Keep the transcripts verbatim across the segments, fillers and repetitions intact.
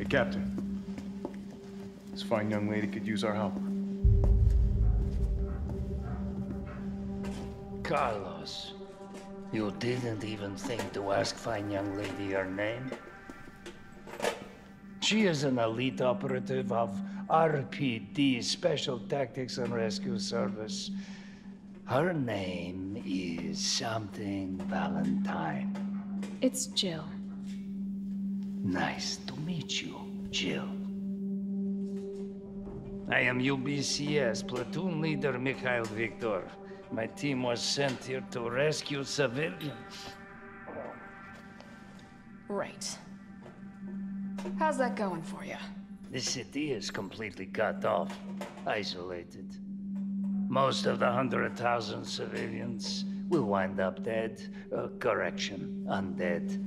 Hey, Captain. This fine young lady could use our help. Carlos, you didn't even think to ask fine young lady her name? She is an elite operative of R P D, Special Tactics and Rescue Service. Her name is something Valentine. It's Jill. Nice to meet you, Jill. I am U B C S, platoon leader Mikhail Viktor. My team was sent here to rescue civilians. Right. How's that going for you? The city is completely cut off, isolated. Most of the hundred thousand civilians will wind up dead. Uh, correction, undead.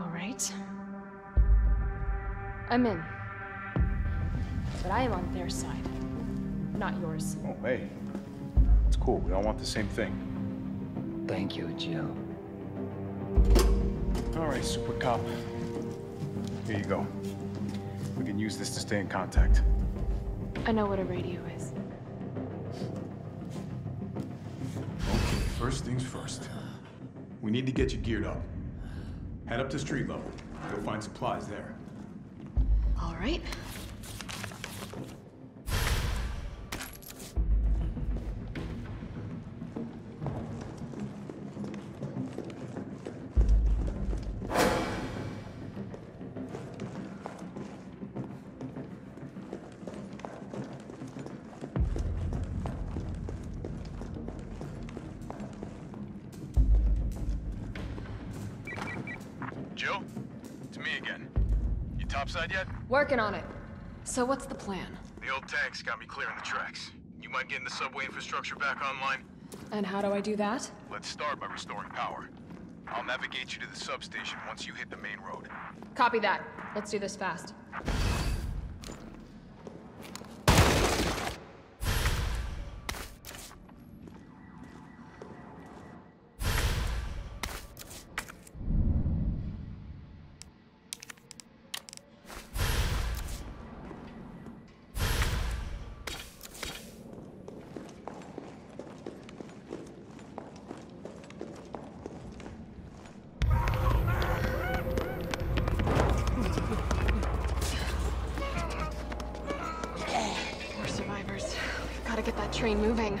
All right. I'm in. But I am on their side, not yours. Oh, hey. It's cool. We all want the same thing. Thank you, Jill. All right, Super Cop. Here you go. We can use this to stay in contact. I know what a radio is. Okay, first things first. We need to get you geared up. Head up to street level. Go find supplies there. All right. Jill, to me again. You topside yet? Working on it. So what's the plan? The old tanks got me clearing the tracks. You mind getting the subway infrastructure back online? And how do I do that? Let's start by restoring power. I'll navigate you to the substation once you hit the main road. Copy that. Let's do this fast. Gotta get that train moving.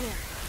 There.